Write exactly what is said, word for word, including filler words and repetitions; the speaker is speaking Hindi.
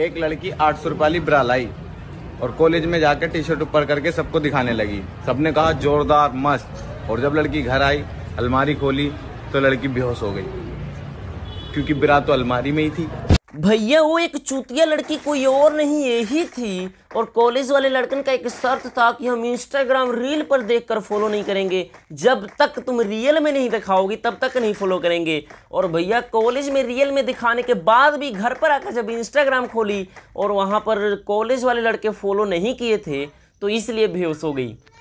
एक लड़की आठ सौ रुपये वाली ब्रा लाई और कॉलेज में जाकर टी शर्ट ऊपर करके सबको दिखाने लगी। सबने कहा जोरदार मस्त। और जब लड़की घर आई, अलमारी खोली तो लड़की बेहोश हो गई, क्योंकि ब्रा तो अलमारी में ही थी। भैया वो एक चूतिया लड़की कोई और नहीं यही थी। और कॉलेज वाले लड़कन का एक शर्त था कि हम इंस्टाग्राम रील पर देखकर फॉलो नहीं करेंगे, जब तक तुम रियल में नहीं दिखाओगी तब तक नहीं फॉलो करेंगे। और भैया कॉलेज में रियल में दिखाने के बाद भी घर पर आकर जब इंस्टाग्राम खोली और वहाँ पर कॉलेज वाले लड़के फॉलो नहीं किए थे तो इसलिए बेहोश हो गई।